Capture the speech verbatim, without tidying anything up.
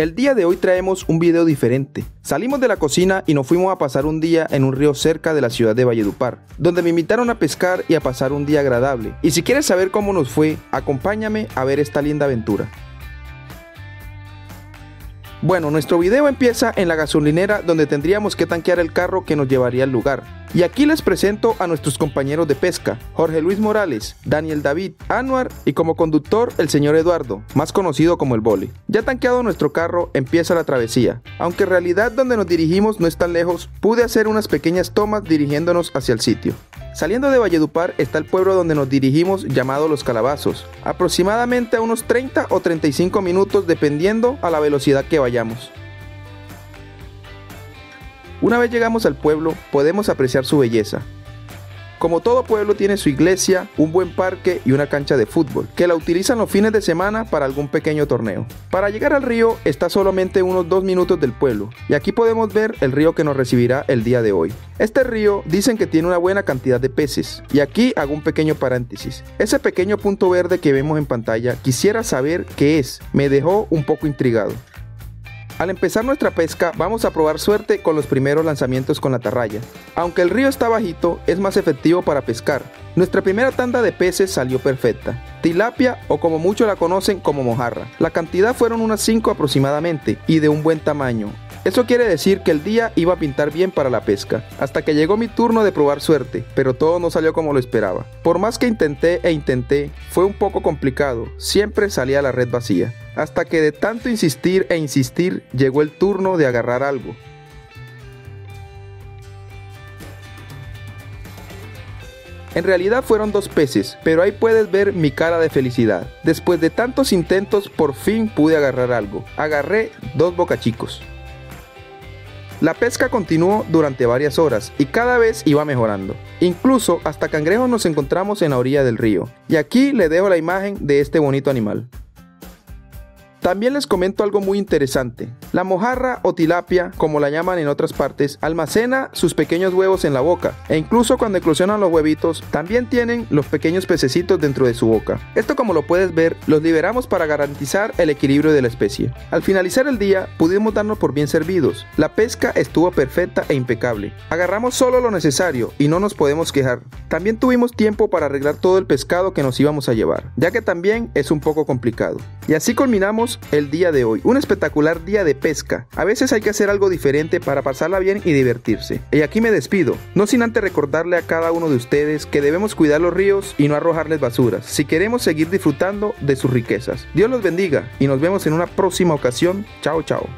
El día de hoy traemos un video diferente. Salimos de la cocina y nos fuimos a pasar un día en un río cerca de la ciudad de Valledupar, donde me invitaron a pescar y a pasar un día agradable. Y si quieres saber cómo nos fue, acompáñame a ver esta linda aventura. Bueno, nuestro video empieza en la gasolinera donde tendríamos que tanquear el carro que nos llevaría al lugar. Y aquí les presento a nuestros compañeros de pesca, Jorge Luis Morales, Daniel David, Anuar y como conductor el señor Eduardo, más conocido como el Vole. Ya tanqueado nuestro carro, empieza la travesía. Aunque en realidad donde nos dirigimos no es tan lejos, pude hacer unas pequeñas tomas dirigiéndonos hacia el sitio. Saliendo de Valledupar está el pueblo donde nos dirigimos llamado Los Calabazos, aproximadamente a unos treinta o treinta y cinco minutos dependiendo a la velocidad que vayamos. Una vez llegamos al pueblo podemos apreciar su belleza. Como todo pueblo tiene su iglesia, un buen parque y una cancha de fútbol, que la utilizan los fines de semana para algún pequeño torneo. Para llegar al río está solamente unos dos minutos del pueblo, y aquí podemos ver el río que nos recibirá el día de hoy. Este río dicen que tiene una buena cantidad de peces, y aquí hago un pequeño paréntesis. Ese pequeño punto verde que vemos en pantalla, quisiera saber qué es, me dejó un poco intrigado. Al empezar nuestra pesca vamos a probar suerte con los primeros lanzamientos con la atarraya. Aunque el río está bajito, es más efectivo para pescar. Nuestra primera tanda de peces salió perfecta. Tilapia, o como muchos la conocen como mojarra. La cantidad fueron unas cinco aproximadamente y de un buen tamaño. Eso quiere decir que el día iba a pintar bien para la pesca, hasta que llegó mi turno de probar suerte, pero todo no salió como lo esperaba. Por más que intenté e intenté, fue un poco complicado, siempre salía la red vacía. Hasta que de tanto insistir e insistir, llegó el turno de agarrar algo. En realidad fueron dos peces, pero ahí puedes ver mi cara de felicidad. Después de tantos intentos, por fin pude agarrar algo. Agarré dos bocachicos. La pesca continuó durante varias horas y cada vez iba mejorando. Incluso hasta cangrejos nos encontramos en la orilla del río. Y aquí les dejo la imagen de este bonito animal. También les comento algo muy interesante. La mojarra o tilapia, como la llaman en otras partes, almacena sus pequeños huevos en la boca. E incluso cuando eclosionan los huevitos, también tienen los pequeños pececitos dentro de su boca. Esto, como lo puedes ver, los liberamos para garantizar el equilibrio de la especie. Al finalizar el día, pudimos darnos por bien servidos. La pesca estuvo perfecta e impecable. Agarramos solo lo necesario y no nos podemos quejar. También tuvimos tiempo para arreglar todo el pescado que nos íbamos a llevar, ya que también es un poco complicado. Y así culminamos el día de hoy, un espectacular día de pesca. A veces hay que hacer algo diferente para pasarla bien y divertirse. Y aquí me despido, no sin antes recordarle a cada uno de ustedes que debemos cuidar los ríos y no arrojarles basuras, si queremos seguir disfrutando de sus riquezas. Dios los bendiga y nos vemos en una próxima ocasión. Chao, chao.